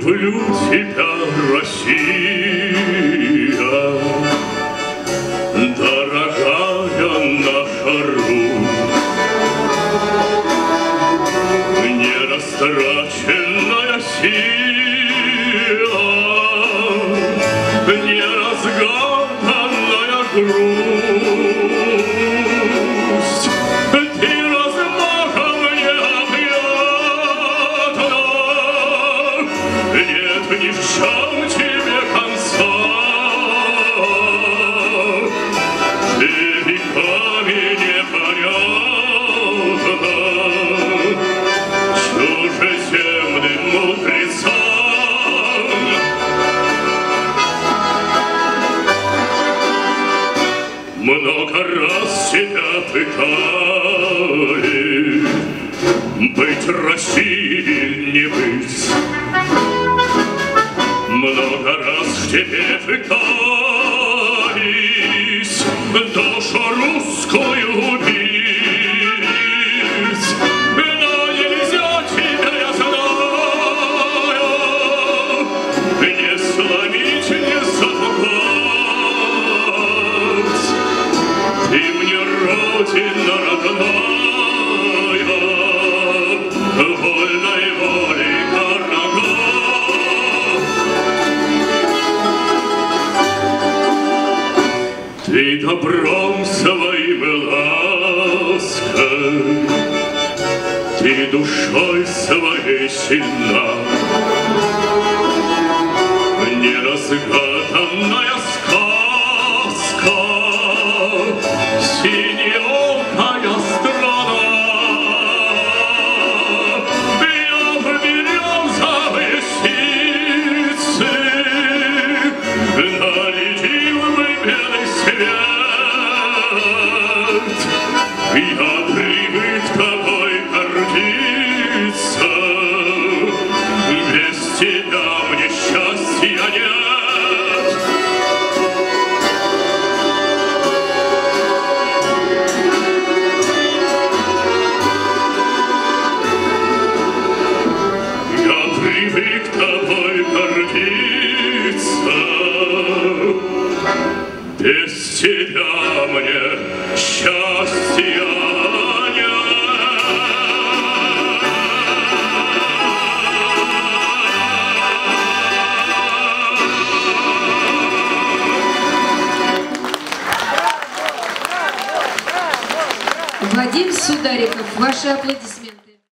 люблю тебя, Россия, дорогая наша Русь, нерастраченная сила, неразгаданная грусть. Ни в чем тебе конца, ты веками непонятна, чужеземным мудрецам. Много раз тебя пытали, быть Россией не быть. Много раз в тебе пытались душу русскую убить, но нельзя тебя, я знаю, не сломить, не запугать. Ты мне родина родная, вольной волей дорога. Ты добром своим лаской, ты душой своей сильна, неразгаданная сказка, синеокая страна. Я в березовые птицы налетим мы белый свет. Я привык тобой гордиться, без тебя мне счастья нет. Я привык тобой гордиться, без тебя мне счастья нет. Вадим Судариков, ваши аплодисменты.